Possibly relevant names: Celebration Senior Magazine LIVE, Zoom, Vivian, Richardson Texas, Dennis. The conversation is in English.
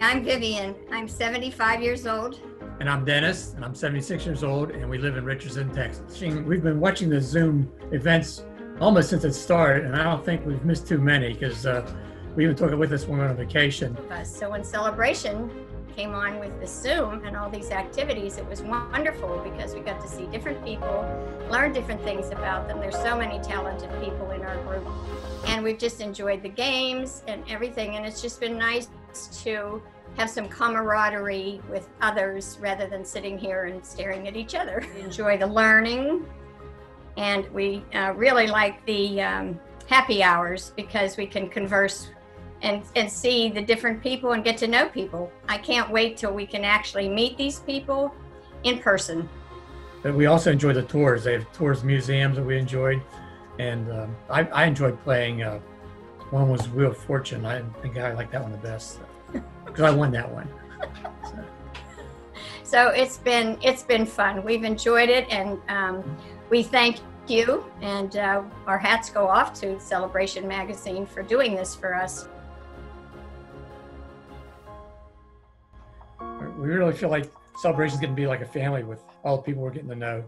I'm Vivian. I'm 75 years old. And I'm Dennis, and I'm 76 years old, and we live in Richardson, Texas. We've been watching the Zoom events almost since it started, and I don't think we've missed too many, because we even took it with us when we were on vacation. So when Celebration came on with the Zoom and all these activities, it was wonderful because we got to see different people, learn different things about them. There's so many talented people in our group, and we've just enjoyed the games and everything, and it's just been nice to have some camaraderie with others rather than sitting here and staring at each other. We enjoy the learning, and we really like the happy hours because we can converse and see the different people and get to know people. I can't wait till we can actually meet these people in person. But we also enjoy the tours. They have tours of museums that we enjoyed, and I enjoyed playing. One was Wheel of Fortune. I think I liked that one the best because I won that one. So it's been fun. We've enjoyed it, and we thank you. And our hats go off to Celebration Magazine for doing this for us. We really feel like Celebration's going to be like a family with all the people we're getting to know.